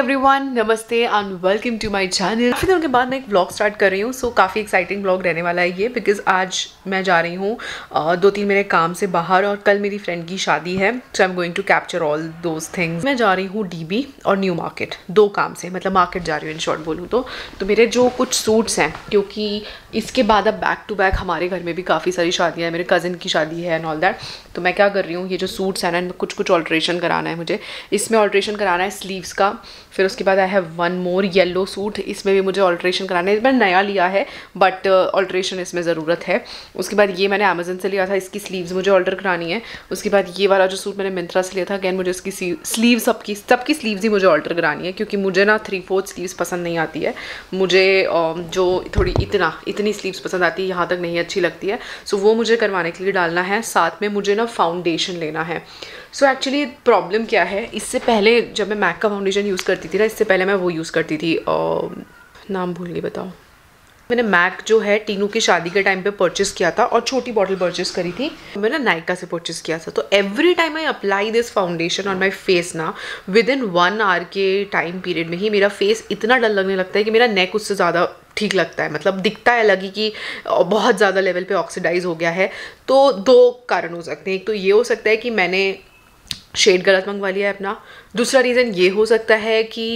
Everyone, नमस्ते and welcome to my channel. काफ़ी दिनों के बाद मैं एक ब्लॉग स्टार्ट कर रही हूँ, सो काफ़ी एक्साइटिंग ब्लॉग रहने वाला है ये, बिकॉज आज मैं जा रही हूँ 2-3 मेरे काम से बाहर और कल मेरी फ्रेंड की शादी है, so I am going to capture all those things. मैं जा रही हूँ DB और न्यू मार्केट, 2 काम से, मतलब मार्केट जा रही हूँ इन शॉर्ट बोलूँ तो मेरे जो कुछ सूट्स हैं, क्योंकि इसके बाद अब बैक टू बैक हमारे घर में भी काफ़ी सारी शादियाँ हैं, मेरे कज़न की शादी है एंड ऑल दैट। तो मैं क्या कर रही हूँ, ये जो सूट्स हैं ना, इनमें कुछ ऑल्ट्रेशन कराना है मुझे। इसमें ऑल्ट्रेशन कराना है स्लीव्स का, फिर उसके बाद I have one more yellow suit, इसमें भी मुझे ऑल्ट्रेशन कराना है। मैंने नया लिया है बट ऑल्ट्रेशन इसमें ज़रूरत है। उसके बाद ये मैंने अमेजन से लिया था, इसकी स्लीव्स मुझे ऑल्टर करानी है। उसके बाद ये वाला जो सूट मैंने मिंत्रा से लिया था, अगेन मुझे इसकी स्लीव्स, सबकी स्लीव्स ही मुझे ऑल्टर करानी है, क्योंकि मुझे ना 3/4 स्लीव्स पसंद नहीं आती है। मुझे जो थोड़ी इतनी स्लीव्स पसंद आती है, यहाँ तक नहीं अच्छी लगती है। सो वो मुझे करवाने के लिए डालना है। साथ में मुझे ना फाउंडेशन लेना है। सो एक्चुअली प्रॉब्लम क्या है, इससे पहले जब मैं MAC का फाउंडेशन यूज़ करती थी ना, इससे पहले मैं वो यूज़ करती थी, नाम भूल गई, बताओ। मैंने MAC जो है टीनू की शादी के टाइम पे परचेस किया था और छोटी बॉटल परचेस करी थी। मैंने नायका से परचेस किया था। तो every time I apply this foundation on my face ना, विद इन 1 आवर के टाइम पीरियड में ही मेरा फेस इतना डल लगने लगता है कि मेरा नेक उससे ज़्यादा ठीक लगता है। मतलब दिखता है अलग ही कि बहुत ज़्यादा लेवल पर ऑक्सीडाइज हो गया है। तो 2 कारण हो सकते हैं, एक तो ये हो सकता है कि मैंने शेड गलत मंगवा लिया है अपना, दूसरा रीज़न ये हो सकता है कि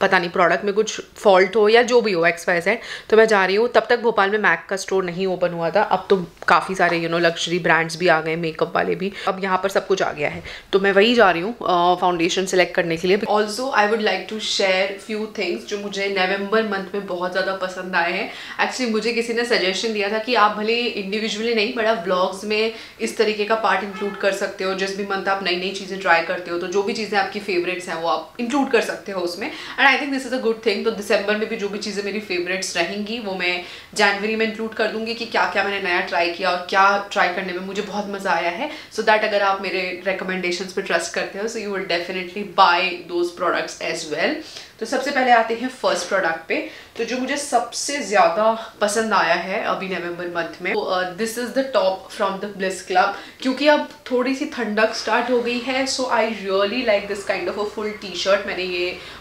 पता नहीं प्रोडक्ट में कुछ फॉल्ट हो या जो भी हो, XYZ। तो मैं जा रही हूँ, तब तक भोपाल में MAC का स्टोर नहीं ओपन हुआ था। अब तो काफ़ी सारे लग्जरी ब्रांड्स भी आ गए, मेकअप वाले भी, अब यहाँ पर सब कुछ आ गया है। तो मैं वही जा रही हूँ फाउंडेशन सेलेक्ट करने के लिए। Also I would like to share few things जो मुझे नवंबर मंथ में बहुत ज़्यादा पसंद आए हैं। एक्चुअली मुझे किसी ने सजेशन दिया था कि आप भले इंडिविजुअली नहीं, बट आप व्लॉग्स में इस तरीके का पार्ट इंक्लूड कर सकते हो। जिस भी मंथ आप नई नई चीज़ें ट्राई करते हो, तो जो भी चीज़ें आपकी फेवरेट्स हैं वो आप इंक्लूड कर सकते हो उसमें। I think this is a good thing. तो दिसंबर में भी जो भी चीज़ें मेरी फेवरेट्स रहेंगी वो मैं जनवरी में इंक्लूड कर दूंगी कि क्या क्या मैंने नया ट्राई किया और क्या ट्राई करने में मुझे बहुत मज़ा आया है। सो दैट अगर आप मेरे रिकमेंडेशंस पे ट्रस्ट करते हो, so you will definitely buy those products as well. तो सबसे पहले आते हैं फर्स्ट प्रोडक्ट पे। तो जो मुझे सबसे ज़्यादा पसंद आया है अभी नवंबर मंथ में, this is the top from the Bliss Club, क्योंकि अब थोड़ी सी ठंडक स्टार्ट हो गई है। So I really like this kind of a full T shirt.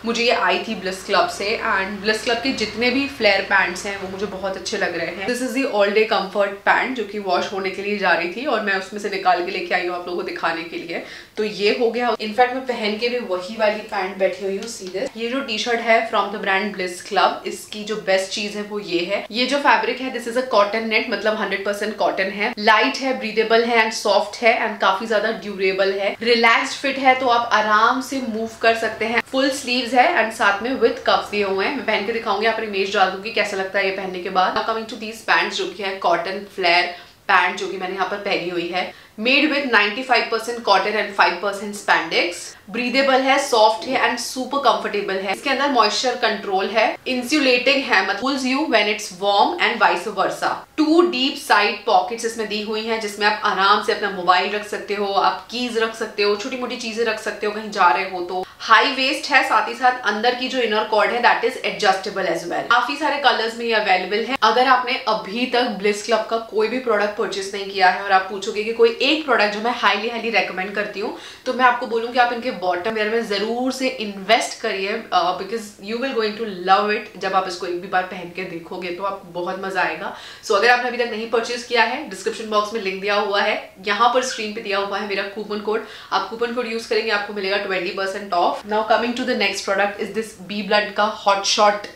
मुझे ये आई थी ब्लिस क्लब से, एंड ब्लिस क्लब के जितने भी फ्लेयर पैंट्स हैं वो मुझे बहुत अच्छे लग रहे हैं। This is the all day comfort pant, जो कि वॉश होने के लिए जा रही थी और मैं उसमें से निकाल के लेके आई हूँ आप लोगों को दिखाने के लिए। तो ये हो गया। इनफैक्ट मैं पहन के भी वही वाली पैंट बैठी हुई हूँ सीधे। ये जो टी शर्ट है from the brand Bliss Club, इसकी जो बेस्ट चीज है वो ये है, ये जो फैब्रिक है this is a cotton net, मतलब 100% कॉटन है। लाइट है, ब्रीदेबल है एंड सॉफ्ट है एंड काफी ज्यादा ड्यूरेबल है। रिलैक्स्ड फिट है, तो आप आराम से मूव कर सकते हैं। फुल स्लीव्स है एंड साथ में विद कफ दिए हुए हैं। मैं पहन के दिखाऊंगी, आप इमेज डाल दूंगी कैसा लगता है ये पहनने के बाद। कमिंग टू दीज पैंट्स, जो कि है कॉटन फ्लेयर पैंट, जो कि मैंने यहाँ पर पहनी हुई है। Made with 95% cotton and 5% spandex. Breathable है, सॉफ्ट है एंड सुपर कंफर्टेबल है। इसके अंदर मॉइस्चर कंट्रोल है, इंसुलेटिंग है, मतलब cools you when it's warm and vice versa. 2 deep side pockets इसमें दी हुई हैं, जिसमें आप आराम से अपना मोबाइल रख सकते हो, आप कीज रख सकते हो, छोटी मोटी चीजें रख सकते हो कहीं जा रहे हो तो। हाई वेस्ट है, साथ ही साथ अंदर की जो इनर कॉर्ड है that is adjustable as well. काफी सारे कलर्स में ये अवेलेबल है। अगर आपने अभी तक ब्लिस क्लब का कोई भी प्रोडक्ट परचेस नहीं किया है और आप पूछोगे कि कोई एक प्रोडक्ट जो मैं हाईली रेकमेंड करती हूँ, तो मैं आपको बोलूँ कि आप इनके बॉटम वेयर में जरूर से इन्वेस्ट करिए, because you will going to love it. जब आप इसको एक भी बार पहन के देखोगे तो आपको बहुत मजा आएगा। सो अगर आपने अभी तक नहीं परचेस किया है, डिस्क्रिप्शन बॉक्स में लिंक दिया हुआ है, यहाँ पर स्क्रीन पे दिया हुआ है मेरा कूपन कोड, आप कूपन कोड यूज करेंगे, आपको मिलेगा 20% ऑफ। Now coming to the next product is this B blood का hot shot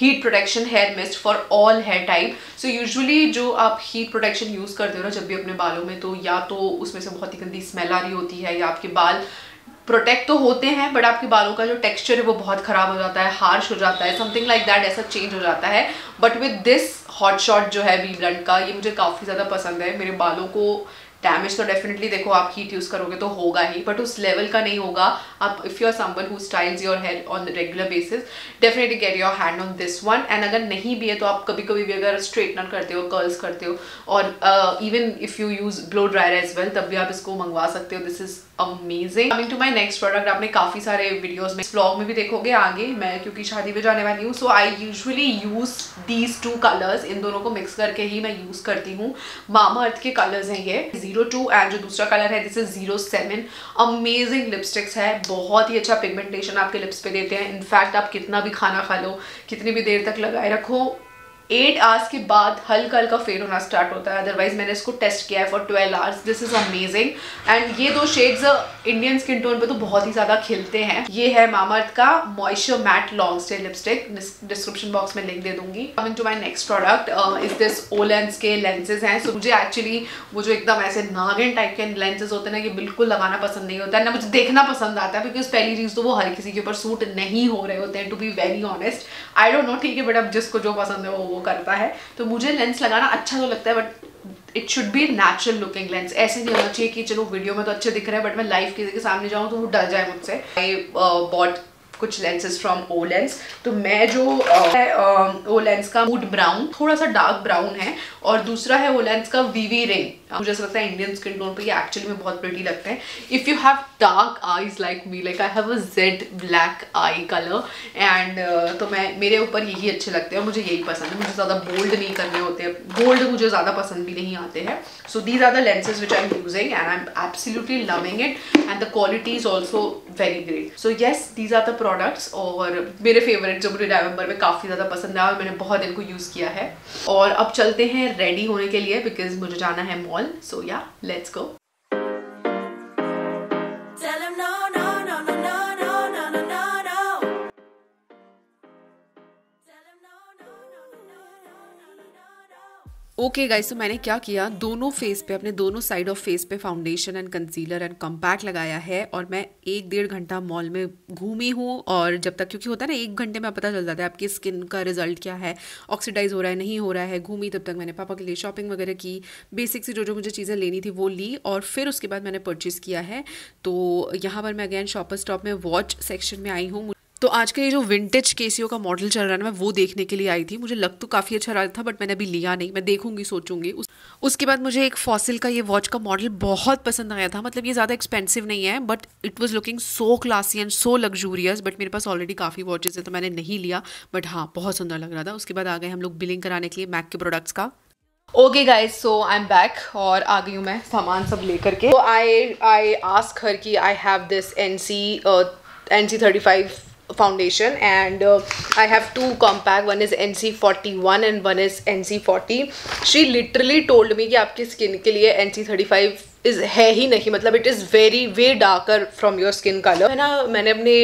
heat protection hair mist for all hair type. So usually जो आप हीट प्रोटेक्शन यूज करते हो ना जब भी अपने बालों में, तो या तो उसमें से बहुत ही गंदी स्मेल आ रही होती है, या आपके बाल प्रोटेक्ट तो होते हैं बट आपके बालों का जो टेक्सचर है वो बहुत ख़राब हो जाता है, हार्श हो जाता है, समथिंग लाइक दैट, ऐसा चेंज हो जाता है। But with this hot shot जो है बी ब्लंट का, ये मुझे काफ़ी ज़्यादा पसंद है। मेरे बालों को डैमेज तो डेफिनेटली, देखो आप हीट यूज़ करोगे तो होगा ही, बट उस लेवल का नहीं होगा। आप if you are someone who styles your hair on regular basis, definitely get your hand on this one. And अगर नहीं भी है तो आप कभी कभी भी अगर स्ट्रेटनर करते हो, कर्ल्स करते हो, और even if you use blow dryer as well, तब भी आप इसको मंगवा सकते हो। This is amazing. Coming to my next product, आपने काफ़ी सारे वीडियोज़ में, व्लॉग में भी देखोगे आगे, मैं क्योंकि शादी में जाने वाली हूँ, so I usually use these 2 colours, इन दोनों को मिक्स करके ही मैं यूज़ करती हूँ। मामाअर्थ के कलर्स हैं ये, 02 एंड जो दूसरा कलर है दिस इज 07. अमेजिंग लिपस्टिक्स है, बहुत ही अच्छा पिगमेंटेशन आपके लिप्स पे देते हैं. इनफैक्ट आप कितना भी खाना खा लो, कितनी भी देर तक लगाए रखो, 8 आवर्स के बाद हल्का हल्का फेड होना स्टार्ट होता है. अदरवाइज मैंने इसको टेस्ट किया है for 12 hours. This is amazing. And ये दो शेड्स इंडियन स्किन टोन पे तो बहुत ही ज़्यादा खिलते हैं. ये है मामाअर्थ का moisture matte long stay lipstick. Description box में लिंक दे दूंगी. Coming to my next product is this O-Lens के लेंसेज हैं. सो मुझे एक्चुअली वो जो एकदम ऐसे नागिन टाइप के लेंसेज होते हैं ना, ये बिल्कुल लगाना पसंद नहीं होता है, ना मुझे देखना पसंद आता है. बिकॉज पहली चीज़ तो वो हर किसी के ऊपर सूट नहीं हो रहे होते हैं, to be very honest. I don't know, ठीक है, बट अब जिसको जो पसंद है वो करता है. तो मुझे लेंस लगाना अच्छा तो लगता है, but it should be natural looking lens. ऐसे नहीं होना चाहिए कि चलो वीडियो में तो अच्छे दिख रहे हैं, बट मैं लाइव किसी के सामने जाऊँ तो वो डर जाए मुझसे. आई बॉट कुछ लेंसेज फ्रॉम O-Lens. तो मैं जो O-Lens का मूड ब्राउन, थोड़ा सा डार्क ब्राउन है, और दूसरा है O-Lens का वीवी रिंग. मुझे ऐसा लगता है इंडियन स्किन टोन पे ये एक्चुअली में बहुत प्रिटी लगते हैं. If you have dark eyes like me, like I have a jade black eye colour, and तो मैं मेरे ऊपर यही अच्छे लगते हैं और मुझे यही पसंद है. मुझे ज़्यादा बोल्ड नहीं करने होते हैं, बोल्ड मुझे ज़्यादा पसंद भी नहीं आते हैं. So these are the lenses which I am using and I am absolutely loving it and the quality is also very great. So yes, these are the products और मेरे फेवरेट जो मुझे नवंबर में काफ़ी ज़्यादा पसंद आया और मैंने बहुत इनको यूज़ किया है. और अब चलते हैं रेडी होने के लिए, बिकॉज मुझे जाना है मॉल. सो या लेट्स गो. ओके गाइस, तो मैंने क्या किया, दोनों फेस पे, अपने दोनों साइड ऑफ फेस पे foundation and concealer and compact लगाया है. और मैं 1-1.5 घंटा मॉल में घूमी हूँ. और जब तक, क्योंकि होता है ना, 1 घंटे में पता चल जाता है आपकी स्किन का रिजल्ट क्या है, ऑक्सीडाइज हो रहा है नहीं हो रहा है. घूमी, तब तक मैंने पापा के लिए शॉपिंग वगैरह की, बेसिक से जो जो मुझे चीज़ें लेनी थी वो ली, और फिर उसके बाद मैंने परचेज़ किया है. तो यहाँ पर मैं अगेन शॉपर स्टॉप में वॉच सेक्शन में आई हूँ. तो आज के लिए जो विंटेज केसियो का मॉडल चल रहा है ना, मैं वो देखने के लिए आई थी. मुझे लग तो काफ़ी अच्छा रहा था, बट मैंने अभी लिया नहीं. मैं देखूंगी, सोचूंगी. उसके बाद मुझे एक फॉसिल का ये वॉच का मॉडल बहुत पसंद आया था. मतलब ये ज़्यादा एक्सपेंसिव नहीं है, but it was looking so classy and so luxurious. But मेरे पास ऑलरेडी काफ़ी वॉचेज़ हैं तो मैंने नहीं लिया, बट हाँ, बहुत सुंदर लग रहा था. उसके बाद आ गए हम लोग बिलिंग कराने के लिए मैक के प्रोडक्ट्स का. Okay guys, so I am back और आ गई हूँ मैं सामान सब लेकर के. आई आस्क हर कि I have this NC 35 foundation and I have two compact. One is NC 41 and one is NC 40. She literally told me कि आपकी skin के लिए NC 35 है ही नहीं. मतलब it is very way darker from your skin colour. है ना, मैंने अपने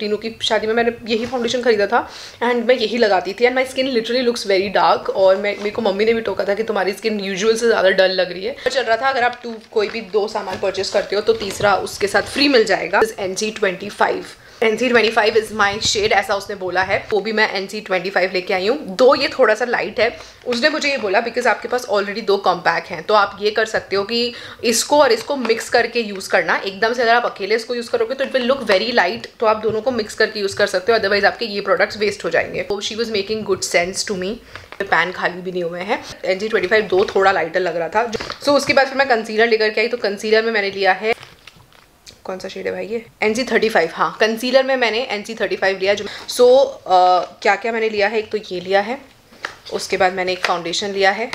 टीनू की शादी में मैंने यही फाउंडेशन खरीदा था एंड मैं यही लगाती थी and my skin literally looks very dark. और मेरे को मम्मी ने भी टोका था कि तुम्हारी स्किन यूजुअल से ज़्यादा डल लग रही है. चल रहा था अगर आप कोई भी दो सामान परचेस करते हो तो तीसरा उसके साथ फ्री मिल जाएगा. NC 25 इज़ माई शेड, ऐसा उसने बोला है. वो भी मैं NC 25 लेके आई हूँ. दो ये थोड़ा सा लाइट है, उसने मुझे ये बोला बिकॉज आपके पास ऑलरेडी दो कॉम्पैक्ट हैं तो आप ये कर सकते हो कि इसको और इसको मिक्स करके यूज़ करना. एकदम से अगर आप अकेले इसको यूज़ करोगे तो it will look very light, तो आप दोनों को मिक्स करके यूज़ कर सकते हो, अदरवाइज आपके ये प्रोडक्ट्स वेस्ट हो जाएंगे. तो she was making good sense to me. Pan खाली भी नहीं हुए हैं. NC 25 दो थोड़ा लाइटर लग रहा था. सो उसके बाद फिर मैं कंसीलर लेकर के आई. तो कंसीलर में मैंने लिया है, कौन सा शेड है भाई ये, NC 35. हाँ, कंसीलर में मैंने NC 35 लिया. जो क्या क्या मैंने लिया है, एक तो ये लिया है, उसके बाद मैंने एक फाउंडेशन लिया है,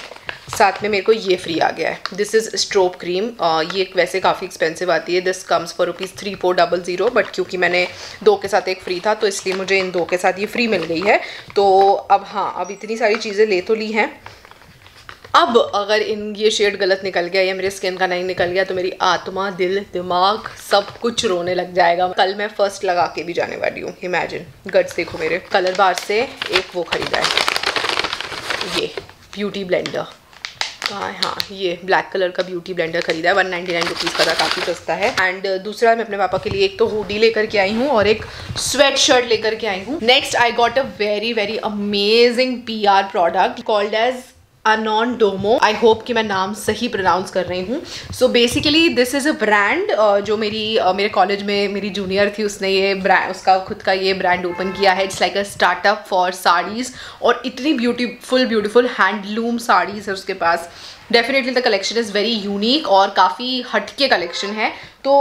साथ में मेरे को ये फ्री आ गया है. This is strobe cream. ये वैसे काफ़ी एक्सपेंसिव आती है. दिस कम्स फॉर ₹3400, बट क्योंकि मैंने दो के साथ एक फ्री था तो इसलिए मुझे इन दो के साथ ये फ्री मिल गई है. तो अब हाँ, अब इतनी सारी चीज़ें ले तो ली हैं. अब अगर ये शेड गलत निकल गया या मेरे स्किन का नहीं निकल गया तो मेरी आत्मा, दिल, दिमाग सब कुछ रोने लग जाएगा. कल मैं फर्स्ट लगा के भी जाने वाली हूँ. इमेजिन, गट्स देखो मेरे. कलर बार से एक वो ख़रीदा है, ये ब्यूटी ब्लेंडर. हाँ, ये ब्लैक कलर का ब्यूटी ब्लेंडर खरीदा है. 199 रुपीज़ का था, काफ़ी सस्ता है. एंड दूसरा, मैं अपने पापा के लिए एक तो हुडी लेकर के आई हूँ और एक स्वेट शर्ट लेकर के आई हूँ. Next I got a very very amazing PR product called as अनॉन डोमो. आई होप कि मैं नाम सही प्रोनाउंस कर रही हूँ. So basically this is a brand जो मेरे कॉलेज में मेरी जूनियर थी, उसने ये ब्रांड, उसका खुद का ये ब्रांड ओपन किया है. It's like a startup for saris और इतनी ब्यूटीफुल हैंडलूम साड़ीज़ है उसके पास. Definitely the collection is very unique और काफ़ी हटके कलेक्शन है। तो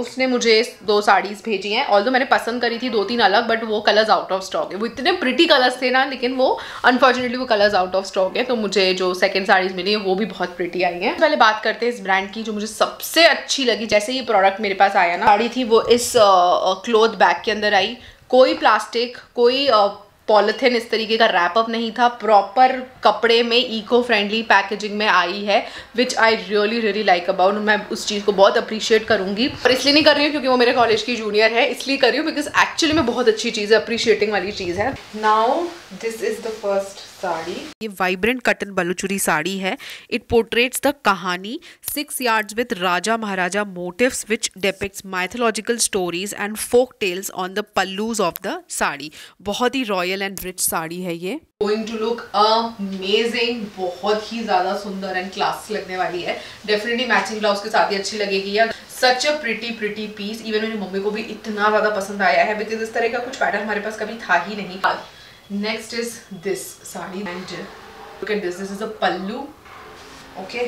उसने मुझे 2 साड़ीज़ भेजी हैं, ऑल्दो मैंने पसंद करी थी 2-3 अलग, बट वो कलर्स आउट ऑफ स्टॉक है। वो इतने प्रिटी कलर्स थे ना, लेकिन वो अनफॉर्चुनेटली वो कलर्स आउट ऑफ स्टॉक है। तो मुझे जो सेकंड साड़ीज़ मिली है वो भी बहुत प्रिटी आई हैं। पहले बात करते हैं इस ब्रांड की जो मुझे सबसे अच्छी लगी। जैसे ये प्रोडक्ट मेरे पास आया ना, साड़ी थी वो इस क्लोथ बैग के अंदर आई। कोई प्लास्टिक, कोई पॉलिथिन इस तरीके का रैपअप नहीं था, प्रॉपर कपड़े में इको फ्रेंडली पैकेजिंग में आई है, which I really really like about. मैं उस चीज़ को बहुत अप्रिशिएट करूँगी, पर इसलिए नहीं कर रही हूँ क्योंकि वो मेरे कॉलेज की जूनियर है, इसलिए कर रही हूँ बिकॉज एक्चुअली में बहुत अच्छी चीज़ है, अप्रिशिएटिंग वाली चीज़ है। Now this is the first sari. ये वाइब्रेंट कटन बलूचुरी साड़ी है। It portrays the Kahani 6 yards with raja maharaja motifs which depicts mythological stories and folk tales on the pallus of the sari. बहुत ही रॉयल एंड रिच साड़ी है ये। गोइंग टू लुक अमेजिंग, बहुत ही ज्यादा सुंदर and class लगने वाली है। डेफिनेटली मैचिंग ब्लाउज के साथ ही अच्छी लगेगी। या such a pretty pretty piece. Even मेरी मम्मी को भी इतना ज्यादा पसंद आया है बिकॉज इस तरह का कुछ पैटर्न हमारे पास कभी था ही नहीं। Next is this sari and look at this. This is a pallu, okay,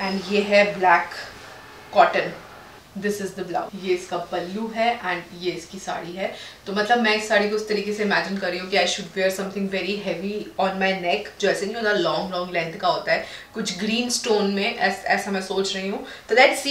and ये है black cotton. This is the blouse, ये इसका पल्लू है एंड ये इसकी साड़ी है। तो मतलब मैं इस साड़ी को उस तरीके से इमेजिन कर रही हूँ कि I should wear something very heavy on my neck, जो ऐसे नहीं होता लॉन्ग लॉन्ग लेंथ का होता है, कुछ ग्रीन स्टोन में ऐसा मैं सोच रही हूँ। तो लेट्स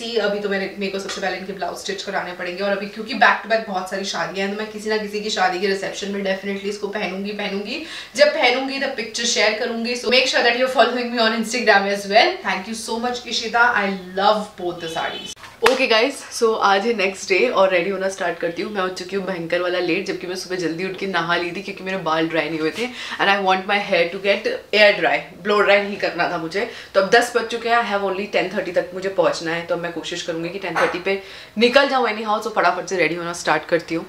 सी। अभी तो मेरे को सबसे पहले इनके ब्लाउज स्टिच कराने पड़ेंगे, और अभी क्योंकि बैक टू बैक बहुत सारी शादियाँ हैं तो मैं किसी ना किसी की शादी के रिसेप्शन में डेफिनेटली इसको पहनूंगी। जब पहनूंगी तो पिक्चर शेयर करूंगी। So make sure that you are following me on Instagram as well. Thank you so much Ishita, I love both the saris. Okay guys, so आज है नेक्स्ट डे और रेडी होना स्टार्ट करती हूँ। मैं हो चुकी हूँ भयंकर वाला लेट, जबकि मैं सुबह जल्दी उठ के नहा ली थी क्योंकि मेरे बाल ड्राई नहीं हुए थे and I want my hair to get air dry, blow dry नहीं करना था मुझे। तो अब 10 बज चुके हैं, आई हैव ओनली 10:30 तक मुझे पहुँचना है। तो अब मैं कोशिश करूँगी कि 10:30 पे निकल जाऊँ एनी हाउ। सो फटाफट से रेडी होना स्टार्ट करती हूँ।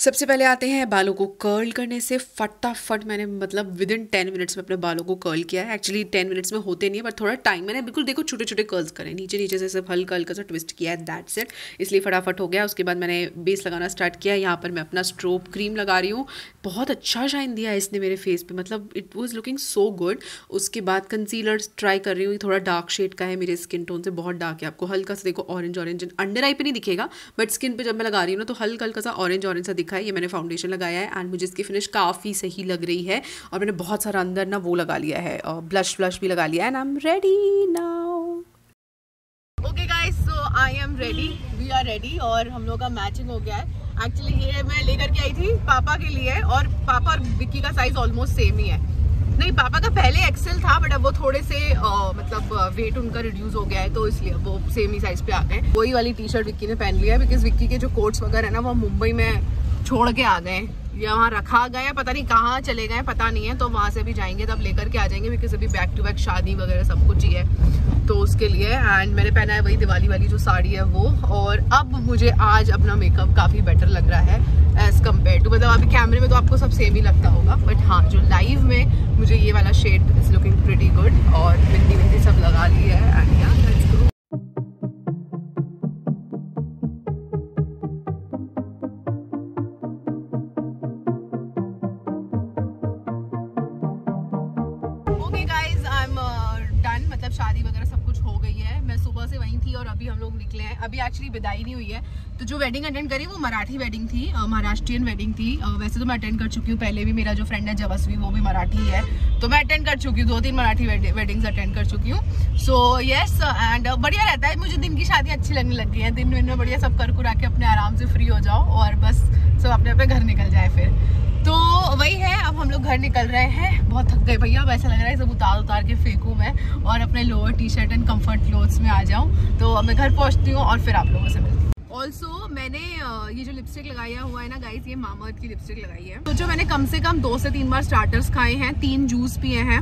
सबसे पहले आते हैं बालों को कर्ल करने से। फटाफट मैंने मतलब विदिन 10 मिनट्स में अपने बालों को कर्ल किया है। एक्चुअली 10 मिनट्स में होते नहीं है, पर थोड़ा टाइम मैंने बिल्कुल देखो छोटे छोटे कर्ल्स करें, नीचे नीचे से सिर्फ हल्का हल्का सा ट्विस्ट किया है, दैट्स इट। इसलिए फटाफट हो गया। उसके बाद मैंने बेस लगाना स्टार्ट किया। यहाँ पर मैं अपना स्ट्रोब क्रीम लगा रही हूँ। बहुत अच्छा शाइन दिया है इसने मेरे फेस पर, मतलब it was looking so good. उसके बाद कंसीलर ट्राई कर रही हूँ, थोड़ा डार्क शेड का है, मेरे स्किन टोन से बहुत डार्क है। आपको हल्का सा देखो ऑरेंज ऑरेंज, अंडर आई पे नहीं दिखेगा बट स्किन पर जब मैं लगा रही हूँ ना तो हल्का हल्का सा ऑरेंज ऑरेंज सा। ये मैंने फाउंडेशन लगाया है एंड मुझे इसकी फिनिश काफ़ी सही लग रही है। और मैंने बहुत सारा अंदर ना वो लगा लिया है और ब्लश भी लगा लिया है and I am ready now. Okay guys, so I am ready, we are ready और हम लोग का मैचिंग हो गया है। एक्चुअली ये मैं लेकर के आई थी पापा के लिए, और पापा और विक्की का साइज ऑलमोस्ट सेम ही है। नहीं, पापा का पहले एक्सेल था बट अब वो थोड़े से मतलब वेट उनका रिड्यूस हो गया है तो इसलिए वो सेम ही साइज पे आ गए। वही वाली टी शर्ट विक्की ने पहन लिया है बिकॉज विक्की के जो कोट्स वगैरह है ना वो मुंबई में छोड़ के आ गए, या वहाँ रखा गया, पता नहीं कहाँ चले गए, पता नहीं है। तो वहाँ से भी जाएंगे तब लेकर के आ जाएंगे बिकॉज अभी बैक टू बैक शादी वगैरह सब कुछ ही है तो उसके लिए। एंड मैंने पहना है वही दिवाली वाली जो साड़ी है वो। और अब मुझे आज अपना मेकअप काफ़ी बेटर लग रहा है एज़ कम्पेयर टू, मतलब अभी कैमरे में तो आपको सब सेम ही लगता होगा बट हाँ जो लाइव में मुझे ये वाला shade is looking pretty good. और मेहंदी वेहंदी सब लगा ली है एंड या शादी वगैरह सब कुछ हो गई है। मैं सुबह से वहीं थी और अभी हम लोग निकले हैं। अभी एक्चुअली विदाई नहीं हुई है, तो जो वेडिंग अटेंड करी वो मराठी वेडिंग थी, महाराष्ट्रियन वेडिंग थी। वैसे तो मैं अटेंड कर चुकी हूँ पहले भी, मेरा जो फ्रेंड है जवस्वी वो भी मराठी है तो मैं अटेंड कर चुकी हूँ 2-3 मराठी वेडिंग्स अटेंड कर चुकी हूँ। सो येस एंड बढ़िया रहता है। मुझे दिन की शादी अच्छी लगने लग गई है। दिन में बढ़िया सब कर कुरा के अपने आराम से फ्री हो जाओ और बस सब अपने अपने घर निकल जाए फिर। तो वही है, अब हम लोग घर निकल रहे हैं। बहुत थक गए भैया, अब ऐसा लग रहा है सब उतार के फेंकूँ मैं और अपने lower T shirt and comfort clothes में आ जाऊँ। तो अब मैं घर पहुँचती हूँ और फिर आप लोगों से मिलती हूँ। ऑल्सो मैंने ये जो लिपस्टिक लगाया हुआ है ना गाइस, ये मामाअर्थ की लिपस्टिक लगाई है। तो जो मैंने कम से कम 2 से 3 बार स्टार्टर्स खाए हैं, 3 जूस पिए हैं,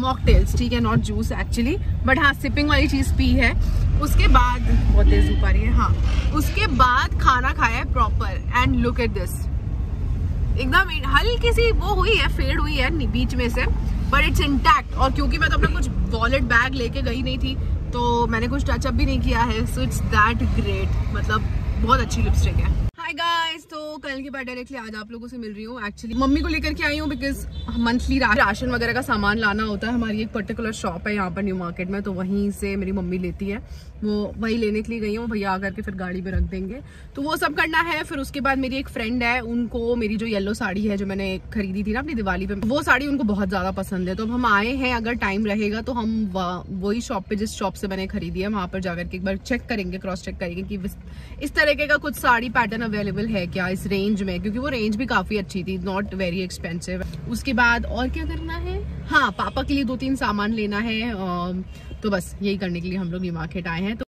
मॉकटेल्स, ठीक है, नॉट जूस एक्चुअली बट हाँ सिपिंग वाली चीज़ पी है। उसके बाद बहुत तेज धूप आ रही है, हाँ, उसके बाद खाना खाया है proper and look at this. एकदम हल्की सी वो हुई है, फेड हुई है बीच में से बट इट्स इंटैक्ट। और क्योंकि मैं तो अपना कुछ वॉलेट बैग लेके गई नहीं थी तो मैंने कुछ टचअप भी नहीं किया है, सो इट्स दैट ग्रेट। मतलब बहुत अच्छी लिपस्टिक है। हाय गाइस, तो कल के बाद डायरेक्टली आज आप लोगों से मिल रही हूँ। एक्चुअली मम्मी को लेकर के आई हूँ बिकॉज मंथली राशन वगैरह का सामान लाना होता है। हमारी एक पर्टिकुलर शॉप है यहाँ पर न्यू मार्केट में, तो वहीं से मेरी मम्मी लेती है, वो वही लेने के लिए गई हूँ। भैया आकर के फिर गाड़ी में रख देंगे, तो वो सब करना है। फिर उसके बाद मेरी एक फ्रेंड है, उनको मेरी जो येलो साड़ी है जो मैंने खरीदी थी ना अपनी दिवाली पे, वो साड़ी उनको बहुत ज़्यादा पसंद है। तो अब हम आए हैं, अगर टाइम रहेगा तो हम वही शॉप पर, जिस शॉप से मैंने खरीदी है वहाँ पर जाकर के एक बार चेक करेंगे, क्रॉस चेक करेंगे कि इस तरीके का कुछ साड़ी पैटर्न अवेलेबल है क्या इस रेंज में, क्योंकि वो रेंज भी काफ़ी अच्छी थी, नॉट वेरी एक्सपेंसिव। उसके बाद और क्या करना है, हाँ पापा के लिए 2-3 सामान लेना है, तो बस यही करने के लिए हम लोग ये मार्केट आए हैं। तो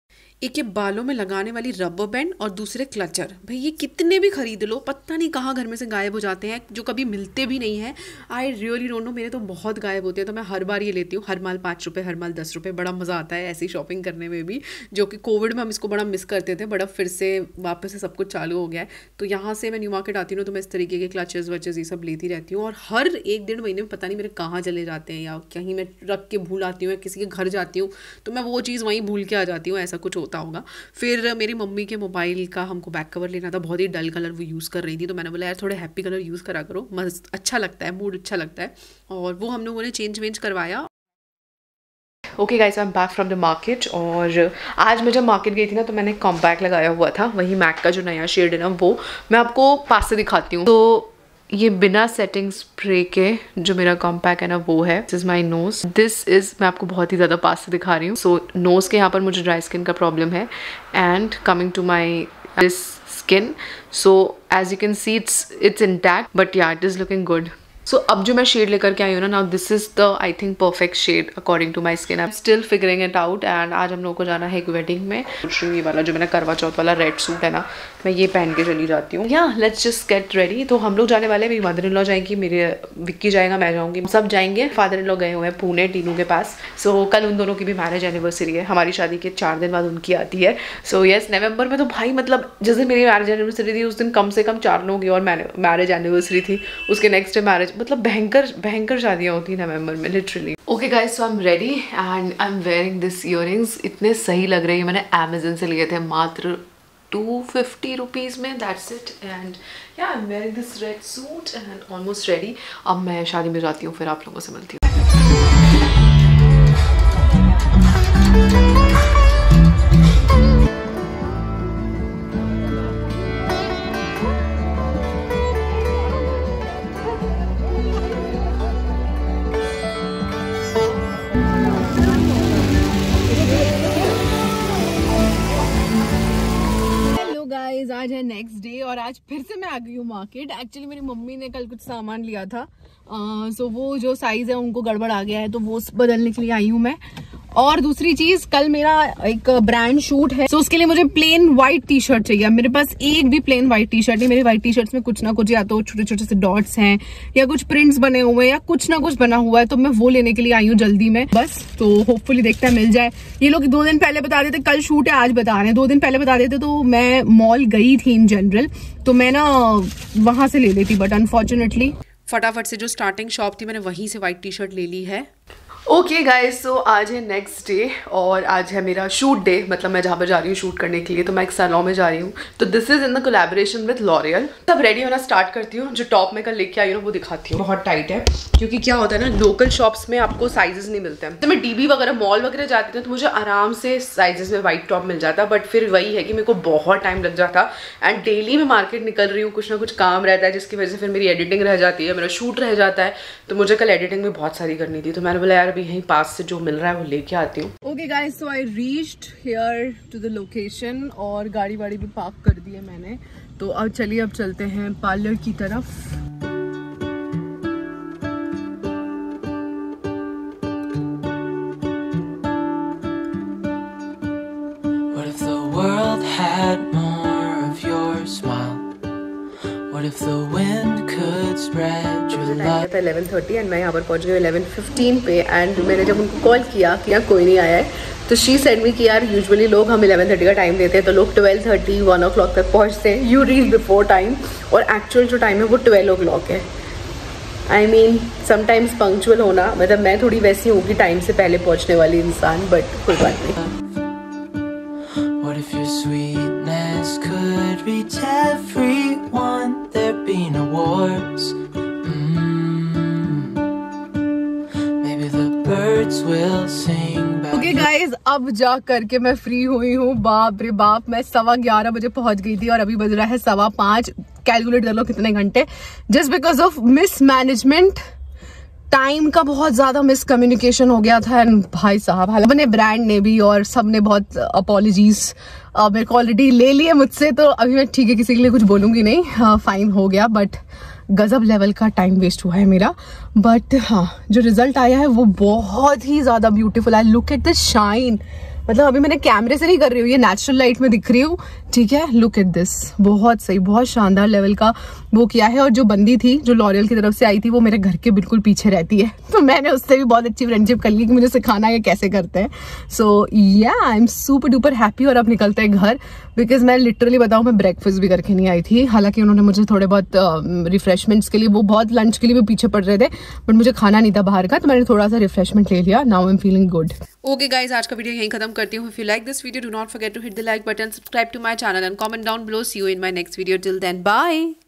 एक ये बालों में लगाने वाली रबर बैंड और दूसरे क्लचर, भाई ये कितने भी खरीद लो पता नहीं कहाँ घर में से गायब हो जाते हैं, जो कभी मिलते भी नहीं है। आई रियली डोंट नो, मेरे तो बहुत गायब होते हैं, तो मैं हर बार ये लेती हूँ। हर माल 5 रुपये, हर माल 10 रुपये, बड़ा मज़ा आता है ऐसी शॉपिंग करने में भी, जो कि कोविड में हम इसको बड़ा मिस करते थे, बड़ा फिर से वापस से सब कुछ चालू हो गया है। तो यहाँ से मैं न्यू मार्केट आती हूँ तो मैं इस तरीके के क्लचेज़ वचेज़ ये सब लेती रहती हूँ, और हर 1-1.5 महीने में पता नहीं मेरे कहाँ चले जाते हैं, या कहीं मैं रख के भूल आती हूँ, या किसी के घर जाती हूँ तो मैं वो चीज़ वहीं भूल के आ जाती हूँ, ऐसा कुछ होगा। फिर मेरी मम्मी के मोबाइल का हमको बैक कवर लेना था, बहुत ही डल कलर वो यूज़ कर रही थी, तो मैंने बोला यार थोड़े हैप्पी कलर यूज़ करा करो, मस्त अच्छा लगता है, मूड अच्छा लगता है, और वो हम लोगों ने चेंज करवाया। Okay guys, I am back from the market, और आज मैं जब मार्केट गई थी ना तो मैंने कॉम्पैक्ट लगाया हुआ था, वही मैक का जो नया शेड है ना वो मैं आपको पास से दिखाती हूँ। तो ये बिना सेटिंग स्प्रे के जो मेरा कॉम्पैक्ट है ना वो है, this is my nose, this is, मैं आपको बहुत ही ज़्यादा पास से दिखा रही हूँ। सो नोज़ के यहाँ पर मुझे ड्राई स्किन का प्रॉब्लम है, and coming to my this skin, so as you can see it's intact, but yeah it is looking good. So अब जो मैं शेड लेकर के आई हूँ ना, now this is the I think perfect shade according to my skin, I am still figuring it out. And आज हम लोगों को जाना है एक वेडिंग में, ये वाला जो मैंने करवा चौथ वाला रेड सूट है ना मैं ये पहन के चली जाती हूँ। या लेट्स जस्ट गेट रेडी। तो हम लोग जाने वाले हैं, मेरी मदर इन लॉ जाएंगी, मेरे विक्की जाएगा, मैं जाऊँगी, सब जाएंगे। फादर इन लॉ गए हुए हैं पुणे टीनू के पास, सो कल उन दोनों की भी मैरिज एनिवर्सरी है, हमारी शादी के 4 दिन बाद उनकी आती है। सो येस, नवंबर में तो भाई मतलब जिस दिन मेरी मैरिज एनिवर्सरी थी उस दिन कम से कम 4 लोगों की और मैरिज एनिवर्सरी थी, उसके नेक्स्ट डे मैरिज, मतलब भयंकर भयंकर शादियाँ होती हैं नवंबर में literally. Okay guys, so I am ready and I am wearing this earrings, इतने सही लग रहे हैं, मैंने अमेजन से लिए थे मात्र 250 रुपीज़ में, that's it. And yeah I am wearing this red suit and almost ready. अब मैं शादी में जाती हूँ, फिर आप लोगों से मिलती हूँ। आज है नेक्स्ट डे और आज फिर से मैं आ गई हूँ मार्केट। एक्चुअली मेरी मम्मी ने कल कुछ सामान लिया था, सो वो जो साइज़ है उनको गड़बड़ आ गया है, तो वो बदलने के लिए आई हूँ मैं। और दूसरी चीज़, कल मेरा एक ब्रांड शूट है, सो उसके लिए मुझे प्लेन वाइट टी शर्ट चाहिए। मेरे पास एक भी प्लेन वाइट टी शर्ट नहीं, मेरी वाइट टी शर्ट्स में कुछ ना कुछ या तो छोटे छोटे से डॉट्स हैं, या कुछ प्रिंट्स बने हुए हैं, या कुछ ना कुछ बना हुआ है, तो मैं वो लेने के लिए आई हूँ जल्दी में बस। तो होपफुली देखते हैं मिल जाए। ये लोग 2 दिन पहले बता देते कल शूट है, आज बता रहे हैं। 2 दिन पहले बता देते तो मैं मॉल गई थी इन जनरल, तो मैं ना वहाँ से ले लेती, बट अनफॉर्चुनेटली फटाफट से जो स्टार्टिंग शॉप थी मैंने वहीं से वाइट टी शर्ट ले ली है। ओके गाइज, सो आज है नेक्स्ट डे और आज है मेरा शूट डे, मतलब मैं जहाँ पर जा रही हूँ शूट करने के लिए, तो मैं एक सैलॉन में जा रही हूँ। तो this is in the collaboration with L'Oreal. तब रेडी होना स्टार्ट करती हूँ, जो टॉप मैं कल लेके आई हूँ वो दिखाती हूँ। बहुत टाइट है, क्योंकि क्या होता है ना लोकल शॉप्स में आपको साइजेस नहीं मिलते हैं। तो मैं डीबी वगैरह मॉल वगैरह जाती थी तो मुझे आराम से साइजेस में वाइट टॉप मिल जाता, बट फिर वही है कि मेरे को बहुत टाइम लग जाता। एंड डेली मैं मार्केट निकल रही हूँ, कुछ ना कुछ काम रहता है, जिसकी वजह से फिर मेरी एडिटिंग रह जाती है, मेरा शूट रह जाता है। तो मुझे कल एडिटिंग में बहुत सारी करनी थी, तो मैंने बोला यार अभी यहीं पास से जो मिल रहा है वो लेके आती हूँ। Okay guys, so I reached here to the location, और गाड़ी वाड़ी भी पार्क कर दी है मैंने, तो अब चलिए अब चलते हैं पार्लर की तरफ। If the wind could spread your love. था 11:30 एंड मैं यहाँ पर पहुँच गई 11:15 पे। एंड मैंने जब उनको कॉल किया कि यार कोई नहीं आया है, तो शी सेड मी कि यार यूजुअली लोग हम 11:30 का टाइम देते हैं, तो लोग 12:30 1 o'clock तक पहुँचते हैं, यू रीच बिफोर टाइम, और एक्चुअल जो टाइम है वो 12 o'clock है। आई मीन समटाइम्स पंक्चुअल होना, मतलब मैं थोड़ी वैसी हूँ कि टाइम से पहले पहुँचने वाली इंसान, बट कोई बात नहीं। What if your sweetness could reach every been awards. Maybe the birds will sing. Okay guys, अब जा करके मैं फ्री हुई हूँ। बाप रे बाप, मैं 11:15 बजे पहुँच गई थी और अभी बज रहा है 5:15। कैलकुलेट कर लो कितने घंटे। Just because of mismanagement, time का बहुत ज़्यादा मिसकम्युनिकेशन हो गया था। एंड भाई साहब, अपने ब्रांड ने भी और सब ने बहुत अपॉलजीज मेरे को ऑलरेडी ले लिए मुझसे। तो अभी मैं ठीक है किसी के लिए कुछ बोलूँगी नहीं, फाइन हो गया। बट गजब लेवल का टाइम वेस्ट हुआ है मेरा। बट हाँ, जो रिजल्ट आया है वो बहुत ही ज़्यादा ब्यूटीफुल है। लुक एट द शाइन, मतलब अभी मैंने कैमरे से नहीं कर रही हूँ, ये नेचुरल लाइट में दिख रही हूँ। ठीक है, लुक एट दिस, बहुत सही, बहुत शानदार लेवल का वो किया है। और जो बंदी थी जो लॉरियल की तरफ से आई थी, वो मेरे घर के बिल्कुल पीछे रहती है, तो मैंने उससे भी बहुत अच्छी फ्रेंडशिप कर ली कि मुझे सिखाना है कैसे करते हैं। So yeah I am super duper happy. और अब निकलते हैं घर, बिकॉज मैं लिटरली बताऊँ, मैं ब्रेकफास्ट भी करके नहीं आई थी। हालांकि उन्होंने मुझे थोड़े बहुत रिफ्रेशमेंट्स के लिए, वो बहुत लंच के लिए भी पीछे पड़ रहे थे, बट मुझे खाना नहीं था बाहर का, तो मैंने थोड़ा सा रिफ्रेशमेंट ले लिया। Now I am feeling good. Okay guys, आज का वीडियो यहीं खत्म करती हूँ। If you like this video, do not forget to hit the like button, subscribe to my channel and comment down below. See you in my next video. Till then, bye.